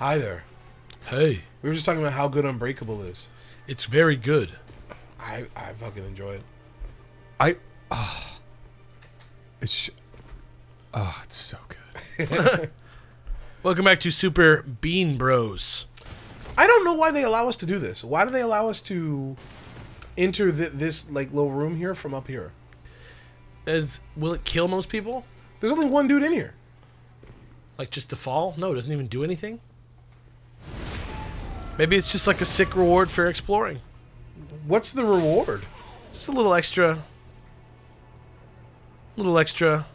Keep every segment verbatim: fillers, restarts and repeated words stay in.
Hi there. Hey. We were just talking about how good Unbreakable is. It's very good. I I fucking enjoy it. I. Uh, it's. Oh, uh, it's so good. Welcome back to Super Beard Bros. I don't know why they allow us to do this. Why do they allow us to enter th this like little room here from up here? Is will it kill most people? There's only one dude in here. Like just the fall? No, it doesn't even do anything. Maybe it's just like a sick reward for exploring. What's the reward? Just a little extra. Little extra.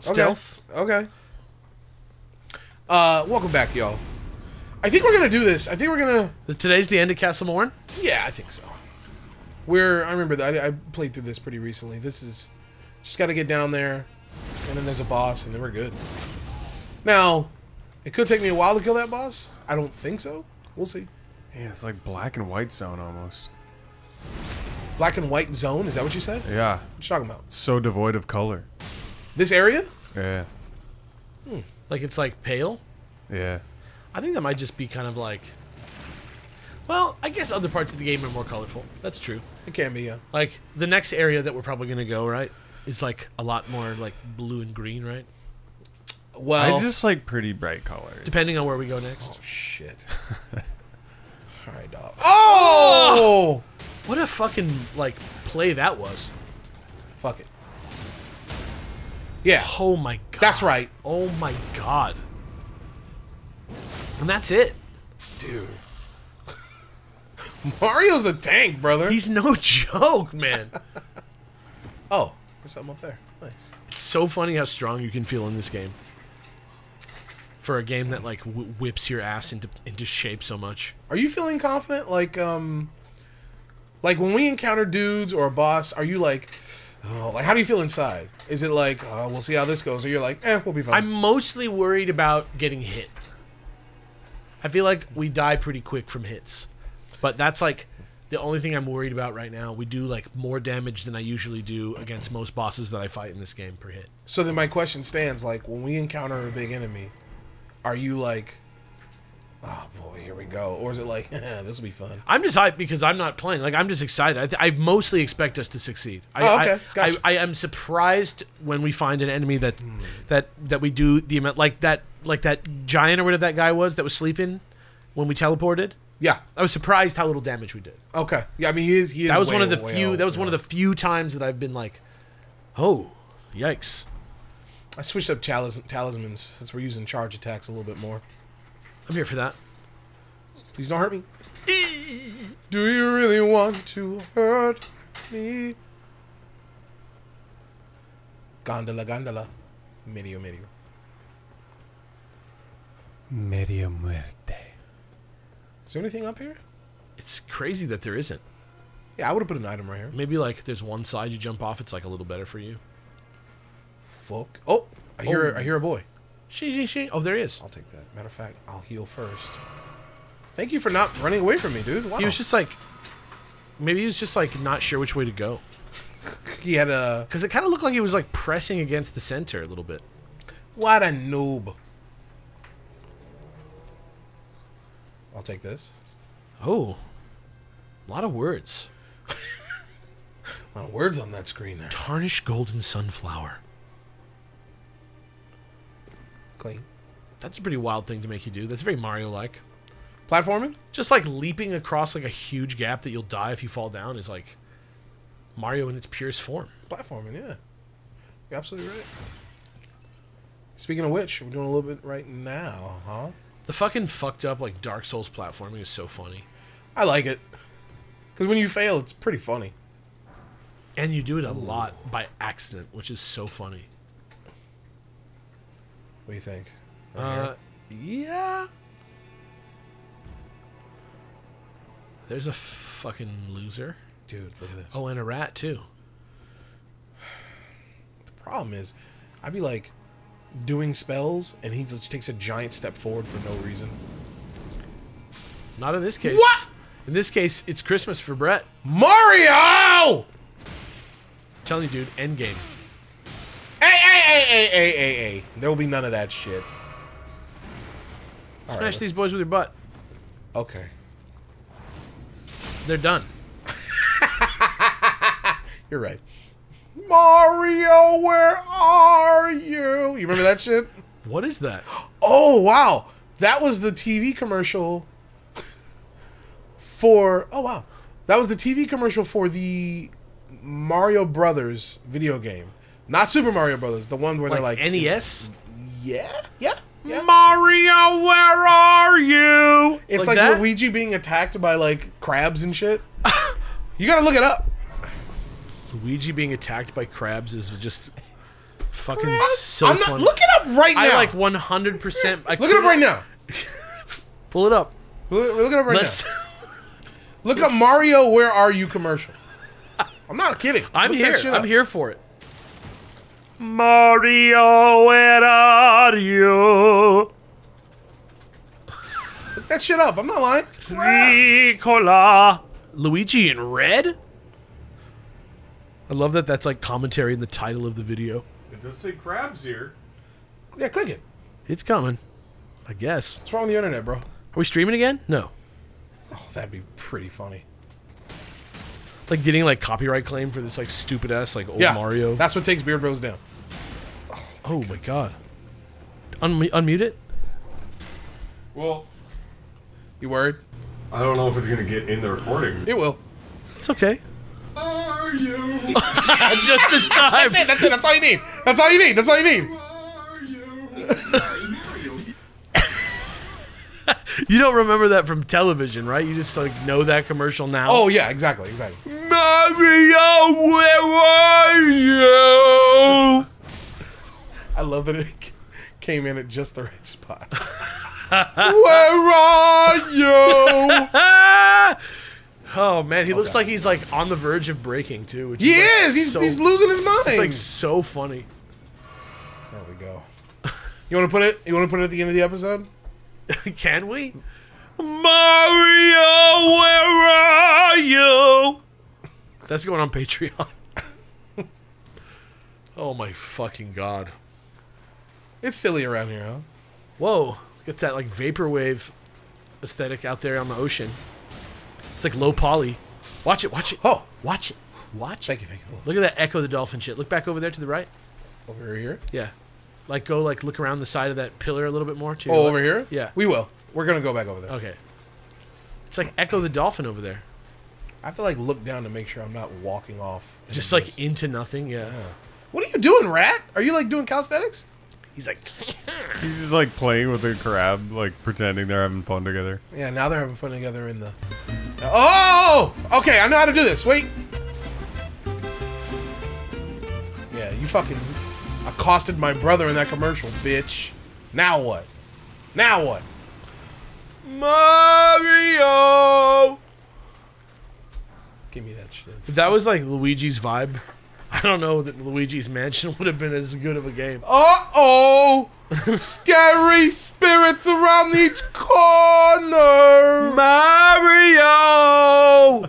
Stealth. Okay. okay. Uh, welcome back, y'all. I think we're gonna do this. I think we're gonna. Today's the end of Castle Morhen? Yeah, I think so. We're. I remember that. I, I played through this pretty recently. This is. Just gotta get down there, and then there's a boss, and then we're good. Now, it could take me a while to kill that boss. I don't think so. We'll see. Yeah, it's like black and white zone almost. Black and white zone? Is that what you said? Yeah. What you talking about? So devoid of color. This area? Yeah. Hmm. Like it's like pale? Yeah. I think that might just be kind of like... Well, I guess other parts of the game are more colorful. That's true. It can be, yeah. Like, the next area that we're probably going to go, right? Is like a lot more like blue and green, right? Well... I just like pretty bright colors. Depending on where we go next. Oh, shit. Alright, dog. Oh! oh! What a fucking, like, play that was. Fuck it. Yeah. Oh my god. That's right. Oh my god. And that's it. Dude. Mario's a tank, brother. He's no joke, man. Oh, there's something up there. Nice. It's so funny how strong you can feel in this game. For a game that, like, w whips your ass into, into shape so much. Are you feeling confident? Like, um... Like, when we encounter dudes or a boss, are you like... Oh, like, how do you feel inside? Is it like, oh, we'll see how this goes? Or you're like, eh, we'll be fine? I'm mostly worried about getting hit. I feel like we die pretty quick from hits. But that's, like, the only thing I'm worried about right now. We do, like, more damage than I usually do against most bosses that I fight in this game per hit. So then my question stands, like, when we encounter a big enemy, are you like, oh, boy, here we go? Or is it like, eh, this will be fun? I'm just hyped because I'm not playing. Like, I'm just excited. I, th I mostly expect us to succeed. I, oh, okay. Gotcha. I, I, I am surprised when we find an enemy that mm. that that we do the amount like that like that giant or whatever that guy was that was sleeping when we teleported. Yeah, I was surprised how little damage we did. Okay. Yeah, I mean he is he is. That was way, one of the few. Out, that was yeah. one of the few times that I've been like, oh, yikes. I switched up talis talismans since we're using charge attacks a little bit more. I'm here for that. Please don't hurt me. Do you really want to hurt me? Gondola, gondola. Medio, medio. Medio muerte. Is there anything up here? It's crazy that there isn't. Yeah, I would have put an item right here. Maybe, like, there's one side you jump off. It's, like, a little better for you. Fuck. Oh, I hear, oh. I hear a boy. She, she, she. Oh, there he is. I'll take that. Matter of fact, I'll heal first. Thank you for not running away from me, dude. Wow. He was just like, maybe he was just like not sure which way to go. He had a... Because it kind of looked like he was like pressing against the center a little bit. What a noob. I'll take this. Oh. A lot of words. A lot of words on that screen there. Tarnished golden sunflower. Clean. That's a pretty wild thing to make you do. That's very Mario-like. Platforming? Just like leaping across like a huge gap that you'll die if you fall down is like Mario in its purest form. Platforming, yeah. You're absolutely right. Speaking of which, we're doing a little bit right now, huh? The fucking fucked up like Dark Souls platforming is so funny. I like it. Because when you fail, it's pretty funny. And you do it a Ooh. lot by accident, which is so funny. What do you think? Right uh, here? yeah. There's a fucking loser. Dude, look at this. Oh, and a rat, too. The problem is, I'd be, like, doing spells, and he just takes a giant step forward for no reason. Not in this case. What? In this case, it's Christmas for Brett. Mario! I'm telling you, dude, endgame. Hey, hey, hey, hey, hey, hey, hey. There will be none of that shit. Smash right. these boys with your butt. Okay. They're done. You're right. Mario, where are you? You remember that shit? What is that? Oh, wow. That was the T V commercial for... Oh, wow. That was the T V commercial for the Mario Brothers video game. Not Super Mario Brothers. The one where like they're like... N E S? Yeah. Yeah. Yeah. Mario, where are you? It's like, like Luigi being attacked by like crabs and shit. You gotta look it up. Luigi being attacked by crabs is just fucking crabs? so I'm not, fun. Look it up right now. I like one hundred percent. I look it up right now. Pull it up. Look, look it up right Let's, now. Look up Mario, where are you commercial. I'm not kidding. I'm look here. I'm here for it. Mario, where are you? Look that shit up. I'm not lying. Ricola. Luigi in red? I love that that's like commentary in the title of the video. It does say crabs here. Yeah, click it. It's coming. I guess. What's wrong with the internet, bro? Are we streaming again? No. Oh, that'd be pretty funny. Like getting like copyright claim for this like stupid ass like old yeah, Mario. That's what takes Beard Bros down. Oh my god. Un unmute it? Well. You worried? I don't know if it's gonna get in the recording. It will. It's okay. Are you? Just in time. That's it, that's it, that's all you need. That's all you need, that's all you need. Are you? You don't remember that from television, right? You just like know that commercial now. Oh yeah, exactly, exactly. Mario, where are you? I love that it came in at just the right spot. Where are you? Oh man, he okay. looks like he's like on the verge of breaking too. Which he is. Like is. He's, so, he's losing his mind. It's like so funny. There we go. You want to put it? You want to put it at the end of the episode? Can we? Mario, where are you? That's going on Patreon. Oh my fucking god. It's silly around here, huh? Whoa. Look at that like vaporwave aesthetic out there on the ocean. It's like low poly. Watch it, watch it. Oh. Watch it. Watch it. Thank you, thank you. Look at that Echo the Dolphin shit. Look back over there to the right. Over here? Yeah. Like go like look around the side of that pillar a little bit more too. Oh, over here? Yeah. We will. We're gonna go back over there. Okay. It's like Echo the Dolphin over there. I have to like look down to make sure I'm not walking off. Just like this. Into nothing, yeah. yeah. What are you doing, Rat? Are you like doing calisthenics? He's like he's just like playing with a crab, like pretending they're having fun together. Yeah, now they're having fun together in the Oh! Okay, I know how to do this. Wait. Yeah, you fucking accosted my brother in that commercial, bitch. Now what? Now what? Mario! Give me that shit. If that was like Luigi's vibe, I don't know that Luigi's Mansion would have been as good of a game. Uh-oh! Scary spirits around each corner! Mario!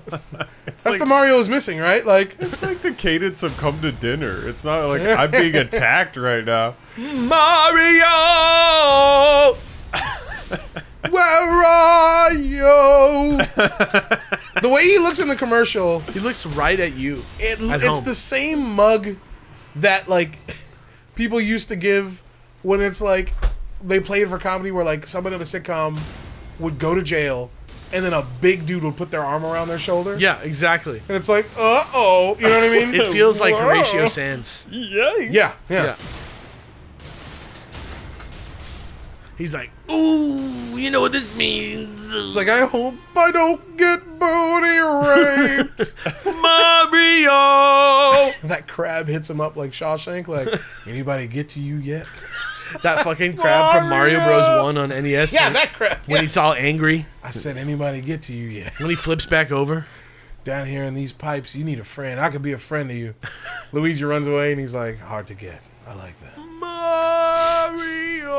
That's like, the Mario is missing, right? Like it's like the cadence of come to dinner. It's not like I'm being attacked right now. Mario! Where are you? The way he looks in the commercial, he looks right at you. It, at it's home. The same mug that like people used to give when it's like they played for comedy, where like someone in a sitcom would go to jail, and then a big dude would put their arm around their shoulder. Yeah, exactly. And it's like, uh oh, you know what I mean? It feels like Whoa. Horatio Sands. Yikes. Yeah, yeah. yeah. He's like, ooh, you know what this means. It's like, I hope I don't get booty raped. Mario! That crab hits him up like Shawshank, like, anybody get to you yet? That fucking crab Mario! From Mario Bros. one on N E S. Yeah, like, that crab. When yeah. he's all angry. I said, anybody get to you yet? When he flips back over. Down here in these pipes, you need a friend. I could be a friend to you. Luigi runs away and he's like, hard to get. I like that. Mario.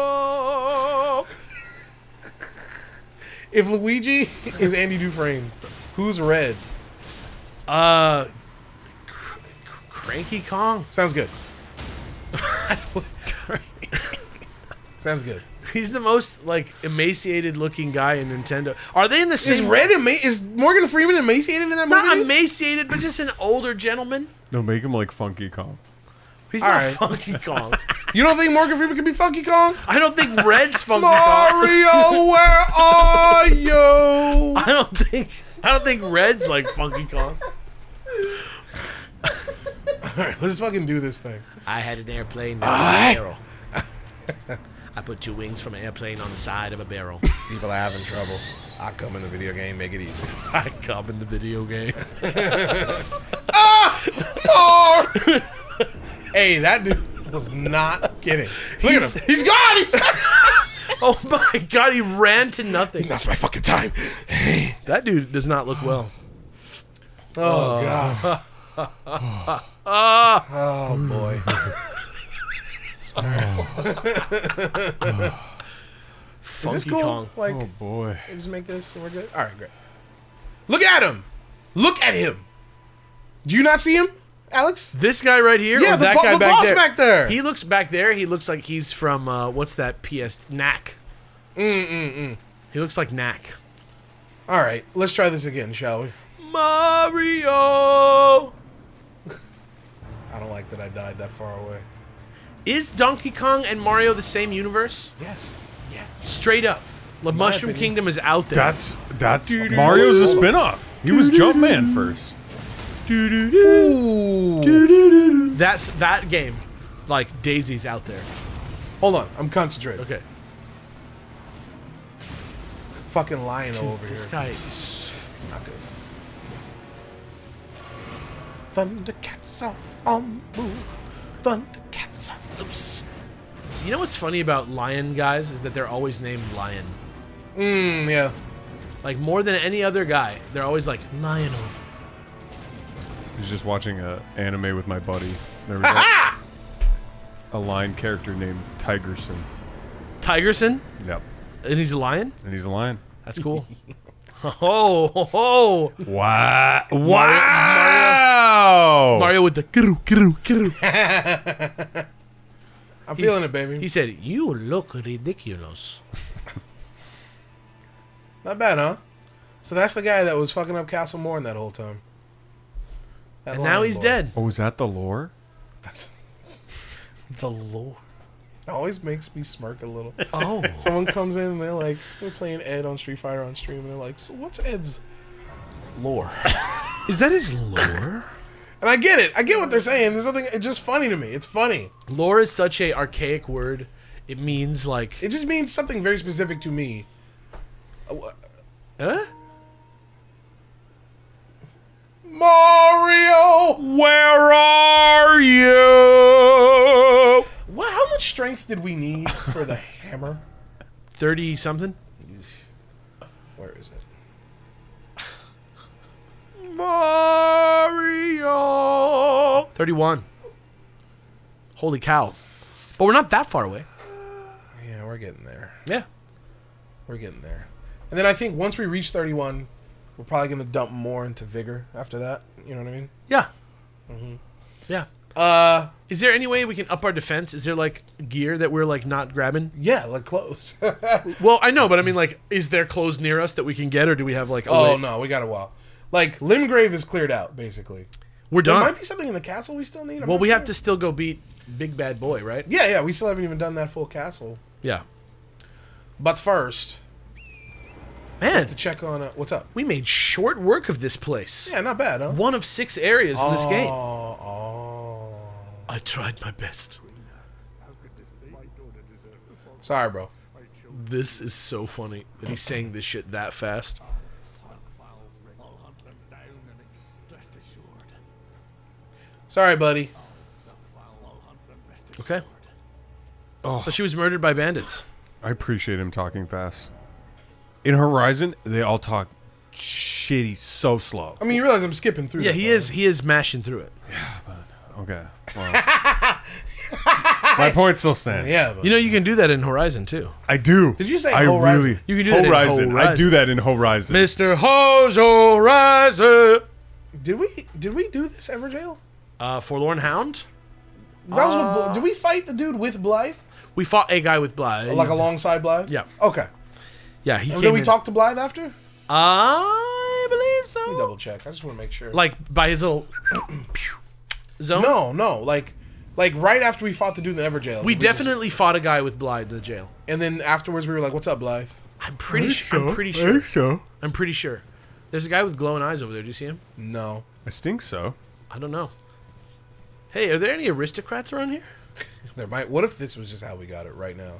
If Luigi is Andy Dufresne, who's red? Uh, cr cr Cranky Kong. Sounds good. Sounds good. He's the most, like, emaciated-looking guy in Nintendo. Are they in the same... Is Red ema- Is Morgan Freeman emaciated in that movie? Not emaciated, but just an older gentleman. No, make him like Funky Kong. He's All not right. Funky Kong. You don't think Morgan Freeman can be Funky Kong? I don't think Red's Funky Kong. Mario, where are you? I don't think... I don't think Red's like Funky Kong. All right, let's fucking do this thing. I had an airplane that was uh, a barrel. I put two wings from an airplane on the side of a barrel. People are having trouble. I come in the video game, make it easy. I come in the video game. Ah! More! Hey, that dude was not kidding. Look he's, at him. He's gone! He's Oh my god, he ran to nothing. That's my fucking time. Hey. That dude does not look well. Oh, oh god. Oh, oh boy. Oh. Is this cool? Kong. Like, oh boy. Just make this and we're good? Alright, great. Look at him! Look at him! Do you not see him, Alex? This guy right here? Yeah, or the, that guy the back boss there? back there! He looks back there. He looks like he's from, uh, what's that P S? Knack. Mm-mm-mm. He looks like Knack. Alright, let's try this again, shall we? Mario! I don't like that I died that far away. Is Donkey Kong and Mario the same universe? Yes. Yes. Straight up. The Mushroom Kingdom is out there. That's that's do -do -do. Mario's a spinoff. He was Jumpman first. Do -do -do. Do -do -do. That's that game. Like Daisy's out there. Hold on, I'm concentrating. Okay. Fucking Lion-O over this here. This guy is not good. Thundercats are on the move. Thundercats are loose. You know what's funny about lion guys is that they're always named Lion. Mmm, yeah. Like more than any other guy, they're always like Lion-O. I was just watching an anime with my buddy. There was like a lion character named Tigerson. Tigerson? Yep. And he's a lion? And he's a lion. That's cool. Oh, oh, oh. Wow. Wow. Mario, Mario. Mario with the kru, kru, kru. I'm He's, feeling it, baby. He said, you look ridiculous. Not bad, huh? So that's the guy that was fucking up Castle Morhen that whole time. That and now he's boy. dead. Oh, is that the lore? That's the lore. It always makes me smirk a little. Oh. Someone comes in and they're like, we're playing Ed on Street Fighter on stream, and they're like, so what's Ed's lore? Is that his lore? And I get it. I get what they're saying. There's nothing, it's just funny to me. It's funny. Lore is such a archaic word. It means like... It just means something very specific to me. Huh? Mario! Where are you? Well, how much strength did we need for the hammer? thirty something? Where is it? Mario! thirty-one. Holy cow. But we're not that far away. Yeah, we're getting there. Yeah. We're getting there. And then I think once we reach thirty-one, we're probably going to dump more into vigor after that. You know what I mean? Yeah. Mm-hmm. Yeah. Uh, is there any way we can up our defense? Is there like gear that we're like not grabbing? Yeah, like clothes. Well, I know, but I mean, like, is there clothes near us that we can get, or do we have like? A oh way? no, we got a while. Like Limgrave is cleared out, basically. We're done. There might be something in the castle we still need. I'm well, we sure. have to still go beat Big Bad Boy, right? Yeah, yeah. We still haven't even done that full castle. Yeah. But first, man, we have to check on uh, what's up. We made short work of this place. Yeah, not bad, huh? One of six areas oh, in this game. Oh. oh. I tried my best. Sorry, bro. This is so funny that he's saying this shit that fast. Sorry, buddy. Okay. Oh. So she was murdered by bandits. I appreciate him talking fast. In Horizon, they all talk shitty so slow. I mean, you realize I'm skipping through. Yeah, he part. is. He is mashing through it. Yeah, but. Okay. Well, my point still stands. Yeah, you know you can do that in Horizon too. I do. Did you say I Horizon? Really, you can do Horizon. That in Horizon. I do that in Horizon. Mister Ho's Horizon. Did we did we do this Evergaol? Uh, Forlorn Hound. That was uh, with. Did we fight the dude with Blythe? We fought a guy with Blythe. Like alongside Blythe? Yeah. Okay. Yeah, he and came Did we in. talk to Blythe after? I believe so. Let me double check. I just want to make sure. Like, by his little... zone? No, no. Like, like right after we fought the dude in the Evergaol. We, we definitely just... fought a guy with Blythe in the jail. And then afterwards we were like, what's up, Blythe? I'm pretty sure. So. I'm pretty sure. So. I'm pretty sure. There's a guy with glowing eyes over there. Do you see him? No. I think so. I don't know. Hey, are there any aristocrats around here? There might. What if this was just how we got it right now?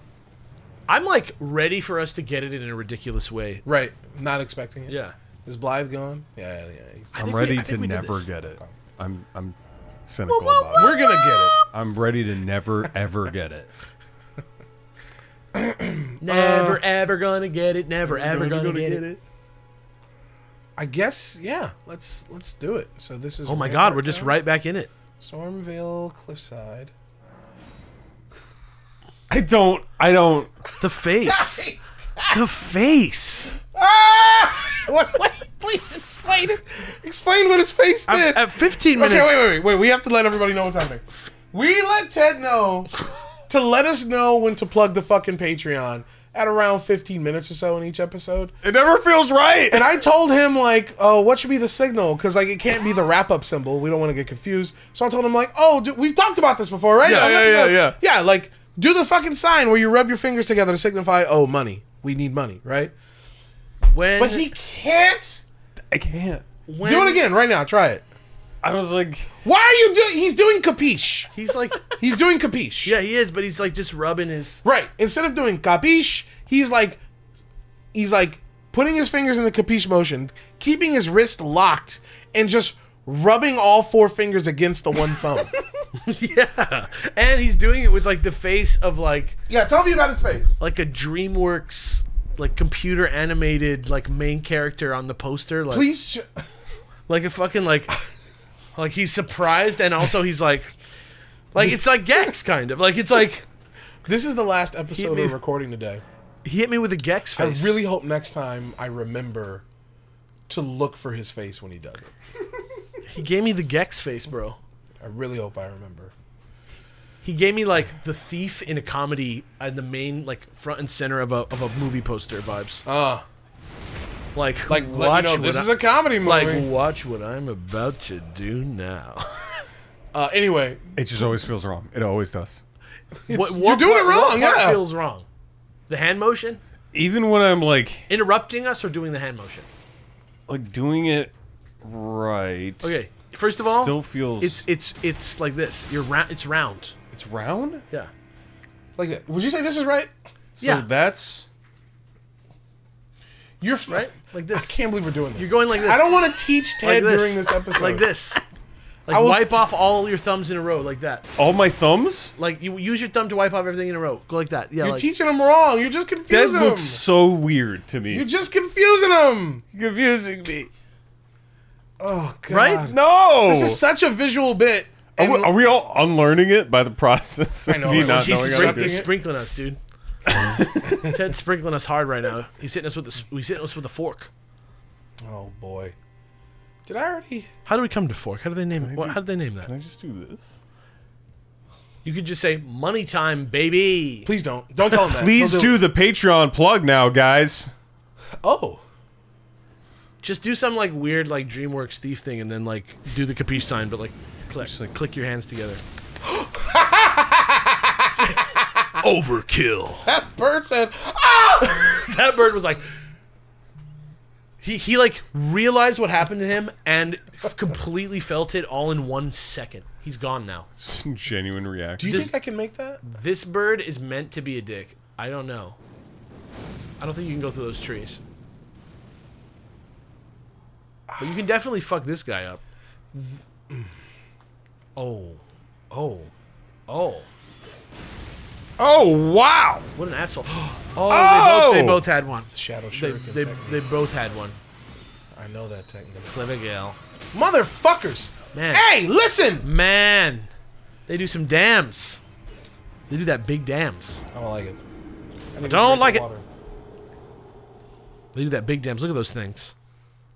I'm like ready for us to get it in a ridiculous way. Right. Not expecting it. Yeah. Is Blythe gone? Yeah. yeah. I'm ready we, to never get it. I'm I'm cynical well, well, about well, it. We're gonna get it. I'm ready to never ever get it. Never uh, ever gonna get it. Never ever gonna, gonna get, get it. it. I guess yeah. Let's let's do it. So this is. Oh my God! We're just right back in it. Stormveil Cliffside. I don't. I don't. The face. Guys, guys. The face. Ah! What, what, please explain it. Explain what his face did. At, at fifteen minutes. Okay, wait, wait, wait, wait. We have to let everybody know what's happening. We let Ted know to let us know when to plug the fucking Patreon at around fifteen minutes or so in each episode. It never feels right. And I told him like, oh, what should be the signal? Because like it can't be the wrap up symbol. We don't want to get confused. So I told him like, oh, dude, we've talked about this before, right? Yeah, yeah, yeah, yeah. Yeah, like. Do the fucking sign where you rub your fingers together to signify, oh, money. We need money, right? When But he can't. I can't. When, do it again right now. Try it. I was like... Why are you doing... He's doing capiche. He's like... He's doing capiche. Yeah, he is, but he's like just rubbing his... Right. Instead of doing capiche, he's like... He's like putting his fingers in the capiche motion, keeping his wrist locked, and just rubbing all four fingers against the one thumb. Yeah, and he's doing it with like the face of like yeah. Tell me about his face. Like a DreamWorks, like computer animated, like main character on the poster. Like, please, like a fucking like, like he's surprised and also he's like, like it's like Gex kind of like it's like. This is the last episode we're recording today. He hit me with a Gex face. I really hope next time I remember to look for his face when he does it. He gave me the Gex face, bro. I really hope I remember. He gave me like the thief in a comedy and the main like front and center of a of a movie poster vibes. Uh like like watch you know, this I, is a comedy movie. Like watch what I'm about to do now. uh, anyway, it just always feels wrong. It always does. What, what, you're doing what, it wrong. What part yeah. feels wrong? The hand motion. Even when I'm like interrupting us or doing the hand motion. Like doing it right. Okay. First of all, still feels it's it's it's like this. You're round. It's round. It's round. Yeah. Like that. Would you say this is right? So yeah. That's. You're right. Like this. I can't believe we're doing this. You're going like this. I don't want to teach Ted like this. during this episode. Like this. Like wipe off all your thumbs in a row like that. All my thumbs? Like you use your thumb to wipe off everything in a row. Go like that. Yeah. You're like, teaching them wrong. You're just confusing them. That looks so weird to me. You're just confusing them. You're confusing me. Oh God! Right? No, this is such a visual bit. Are we, are we all unlearning it by the process? I know. He's sprink sprinkling us, dude. Ted's sprinkling us hard right now. He's hitting us with the. He's hitting us with a fork. Oh boy! Did I already? How do we come to fork? How do they name it? How do they name that? Can I just do this? You could just say money time, baby. Please don't. Don't tell him that. Please do, do the Patreon plug now, guys. Oh. Just do some like weird like DreamWorks thief thing and then like do the capiche sign but like click just, like, click your hands together. Overkill. That bird said, "Ah!" That bird was like he he like realized what happened to him and completely felt it all in one second. He's gone now. Some genuine reaction. Do you this, think I can make that? This bird is meant to be a dick. I don't know. I don't think you can go through those trees. But you can definitely fuck this guy up. Oh. Oh. Oh. Oh, wow. What an asshole. Oh, oh. They, both, they both had one. Shadow Shuriken. They, they, they both had one. I know that technique. Clivigale. Motherfuckers. Man. Hey, listen. Man. They do some dams. They do that big dams. I don't like it. I, I don't like it. Water. They do that big dams. Look at those things.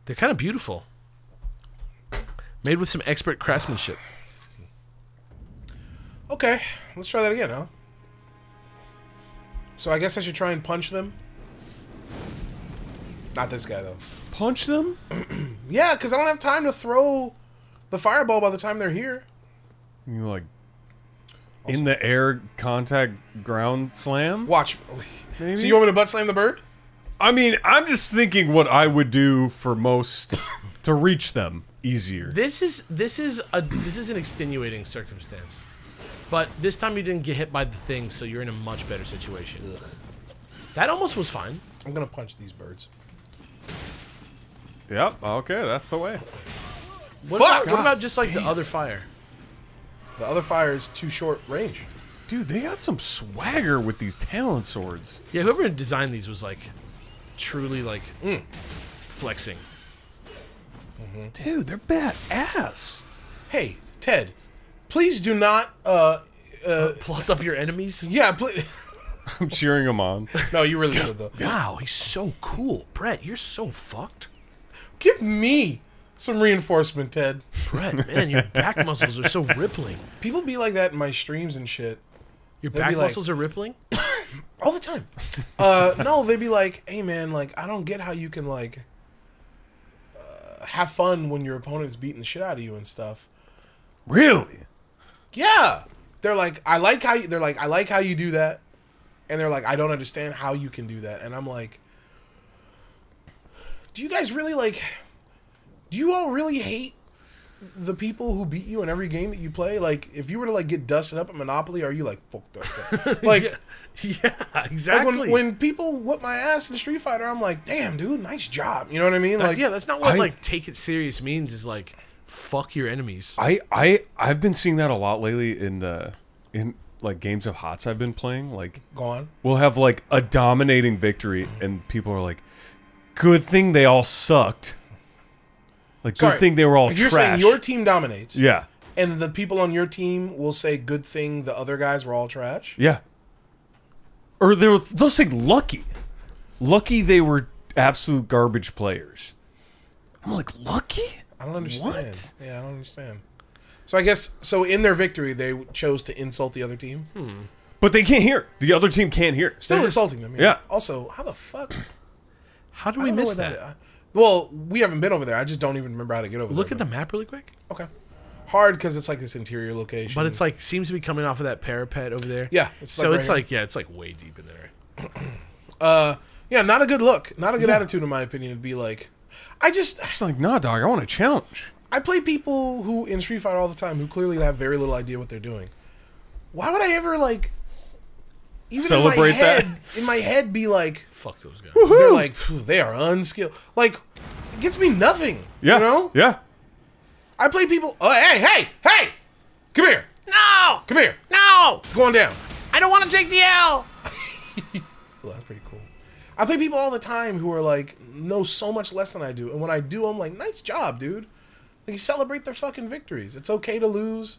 They're kind of beautiful. Made with some expert craftsmanship. Okay, let's try that again, huh? So I guess I should try and punch them. Not this guy, though. Punch them? Yeah, because I don't have time to throw the fireball by the time they're here. You, like, also, in the air contact ground slam? Watch. Maybe? So you want me to butt slam the bird? I mean, I'm just thinking what I would do for most to reach them easier. This is this is a this is an extenuating circumstance, but this time you didn't get hit by the thing, so you're in a much better situation. Ugh. That almost was fine. I'm gonna punch these birds. Yep. Okay, that's the way. What, Fuck! About, what about just like Damn. the other fire? The other fire is too short range. Dude, they got some swagger with these talon swords. Yeah, whoever designed these was like truly like mm. flexing. Mm-hmm. Dude, they're badass. Hey, Ted, please do not uh, uh, uh plus up your enemies. Yeah, please. I'm cheering him on. No, you really should though. Wow, he's so cool, Brett. You're so fucked. Give me some reinforcement, Ted. Brett, man, your back muscles are so rippling. People be like that in my streams and shit. Your they'd back like, muscles are rippling? All the time. Uh, no, they'd be like, hey, man, like, I don't get how you can, like, uh, have fun when your opponent's beating the shit out of you and stuff. Really? Yeah. They're like, I like how you, they're like, I like how you do that. And they're like, I don't understand how you can do that. And I'm like, do you guys really, like... do you all really hate the people who beat you in every game that you play? Like, if you were to, like, get dusted up at Monopoly, are you like, fuck that? Like, yeah, yeah, exactly. Like when, when people whip my ass in Street Fighter, I'm like, damn, dude, nice job. You know what I mean? That's, like, yeah, that's not what, I, like, take it serious means is, like, fuck your enemies. I, I, I've been seeing that a lot lately in, the, in like, games of HOTS I've been playing. Like, Go on. We'll have, like, a dominating victory, and people are like, good thing they all sucked. Like, Sorry. good thing they were all trash. You're saying your team dominates. Yeah. And the people on your team will say, good thing the other guys were all trash? Yeah. Or they'll, they'll say lucky. Lucky they were absolute garbage players. I'm like, lucky? I don't understand. What? Yeah, I don't understand. So I guess, so in their victory, they chose to insult the other team? Hmm. But they can't hear. The other team can't hear. Still They're insulting just, them. Yeah. yeah. Also, how the fuck? How do we miss that? that Well, we haven't been over there. I just don't even remember how to get over there. Look at the map really quick. Okay. Hard because it's like this interior location. But it's like, seems to be coming off of that parapet over there. Yeah. So it's like, yeah, it's like way deep in there. uh, yeah, not a good look. Not a good attitude, in my opinion, to be like, I just... It's like, nah, dog, I want a challenge. I play people who, in Street Fighter all the time, who clearly have very little idea what they're doing. Why would I ever, like... Even Celebrate in my head, that. In my head, be like, fuck those guys. Woo-hoo. They're like, they are unskilled. Like, it gets me nothing. Yeah. You know? Yeah. I play people. Oh, hey, hey, hey! Come here. No. Come here. No. It's going down. I don't want to take the L. Well, that's pretty cool. I play people all the time who are like, know so much less than I do. And when I do, I'm like, nice job, dude. Like, celebrate their fucking victories. It's okay to lose.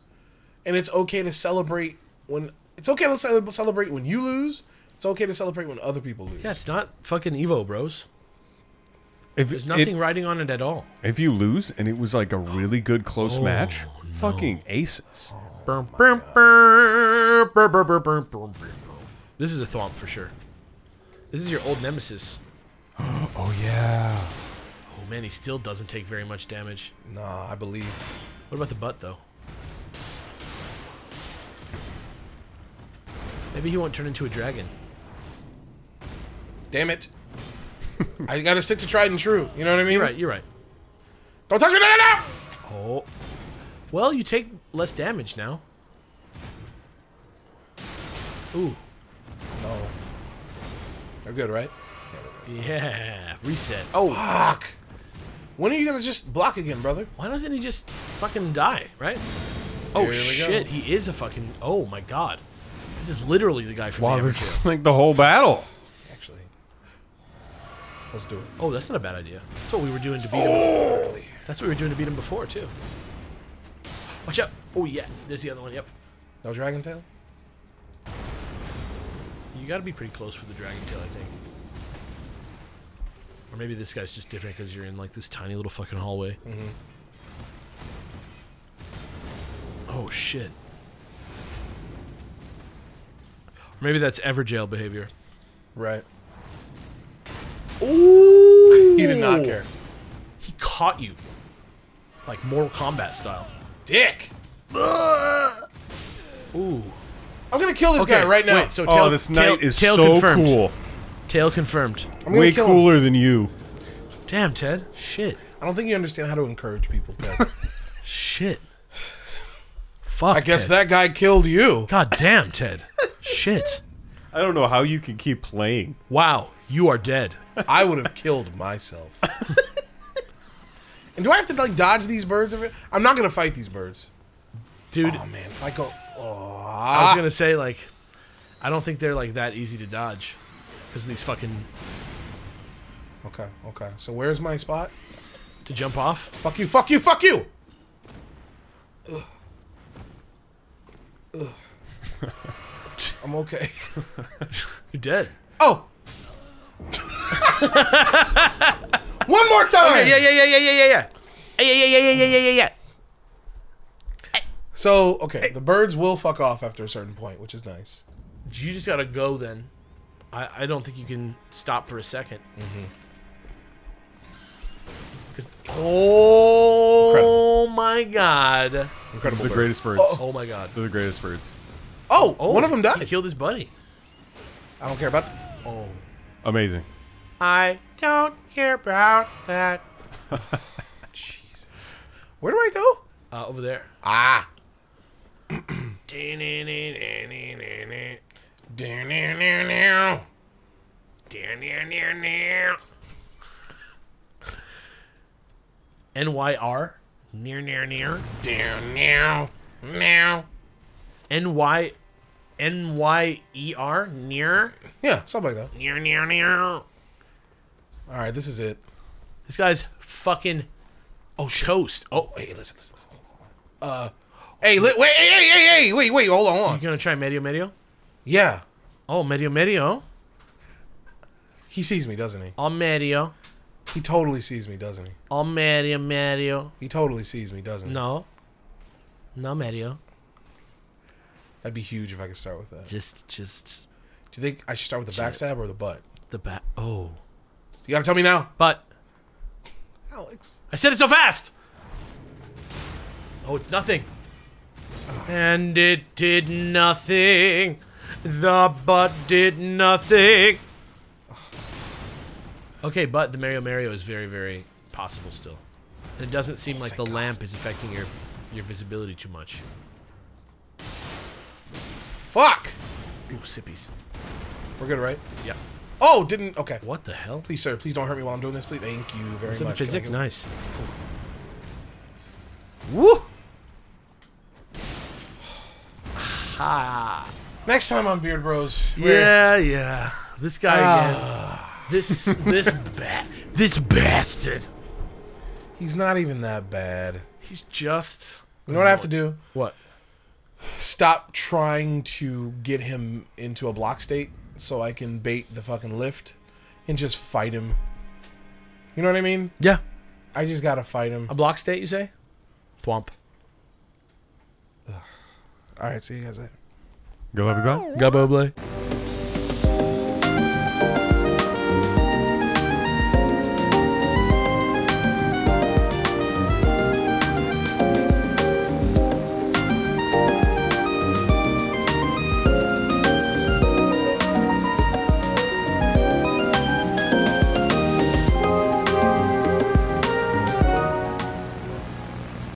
And it's okay to celebrate when. It's okay to celebrate when you lose. It's okay to celebrate when other people lose. Yeah, it's not fucking EVO, bros. If There's nothing it, riding on it at all. If you lose, and it was like a really good close oh, match, no. fucking aces. Oh, this is a thwomp for sure. This is your old nemesis. Oh, yeah. Oh, man, he still doesn't take very much damage. Nah, I believe. What about the butt, though? Maybe he won't turn into a dragon. Damn it. I gotta stick to tried and true. You know what I mean? You're right, you're right. Don't touch me! No, no, no! Oh. Well, you take less damage now. Ooh. No. They're good, right? Yeah. yeah. Reset. Oh. Fuck! When are you gonna just block again, brother? Why doesn't he just fucking die, right? Oh, Here shit. He is a fucking... Oh, my God. This is literally the guy from wow, the Evergaol. Wow, this is like the whole battle. Actually. Let's do it. Oh, that's not a bad idea. That's what we were doing to beat oh. him. Early. That's what we were doing to beat him before, too. Watch out. Oh, yeah. There's the other one. Yep. No dragon tail? You got to be pretty close for the dragon tail, I think. Or maybe this guy's just different because you're in, like, this tiny little fucking hallway. Mm-hmm. Oh, shit. Maybe that's Evergaol behavior. Right. Ooh. He did not care. He caught you. Like Mortal Kombat style. Dick. Ooh. I'm gonna kill this okay, guy right now. Wait, so tail, oh, this tail, knight is tail so confirmed. cool. Tail confirmed. I'm Way kill cooler him. than you. Damn, Ted. Shit. I don't think you understand how to encourage people, Ted. Shit. Fuck, I guess Ted. that guy killed you. God damn, Ted. Shit. I don't know how you can keep playing. Wow, you are dead. I would have killed myself. And do I have to like dodge these birds? I'm not gonna fight these birds, dude. Oh man, if I go, oh. I was gonna say like, I don't think they're like that easy to dodge, because of these fucking. Okay, okay. So where's my spot? To jump off? Fuck you! Fuck you! Fuck you! Ugh. Ugh. I'm okay. You're dead. Oh. One more time! Yeah, yeah, yeah, yeah, yeah, yeah, yeah. Yeah, yeah, yeah, yeah, yeah, yeah, yeah. So, okay, the birds will fuck off after a certain point, which is nice. You just gotta go then. I, I don't think you can stop for a second. Mm-hmm. Oh, incredible. My God. Incredible. The bird. greatest birds. Oh. oh, my God. They're the greatest birds. Oh, oh, one of them died. He killed his buddy. I don't care about that. Oh. Amazing. I don't care about that. Jesus. Where do I go? Uh, over there. Ah. N Y R? Near, near, near. Down, now, now. N Y... N Y E R? Near? Yeah, something like that. Near, near, near. All right, this is it. This guy's fucking oh toast. Oh, hey, listen, listen, listen. Uh, hey, li wait, hey, hey, hey, hey, wait, wait, hold on, hold on. You gonna try medio medio? Yeah. Oh, medio medio. He sees me, doesn't he? Oh, medio. He totally sees me, doesn't he? Oh, medio medio. He totally sees me, doesn't he? No. No medio. That'd be huge if I could start with that. Just, just. Do you think I should start with the backstab or the butt? The back. Oh. You gotta tell me now. But. Alex. I said it so fast! Oh, it's nothing. Ugh. And it did nothing. The butt did nothing. Ugh. Okay, but the Mario Mario is very, very possible still. And it doesn't seem oh, like the God. lamp is affecting your, your visibility too much. Fuck! Ooh, sippies. We're good, right? Yeah. Oh, didn't... Okay. What the hell? Please, sir. Please don't hurt me while I'm doing this, please. Thank you very much. Is that physics? Nice. Woo! Ha! Next time on Beard Bros. Yeah, yeah. This guy ah. again. This... This... ba this bastard. He's not even that bad. He's just... You know what I have to do? What? Stop trying to get him into a block state. So I can bait the fucking lift and just fight him. You know what I mean? Yeah. I just gotta fight him. A block state, you say? Thwomp. Alright, see you guys later. Go, everybody. Go, Blay.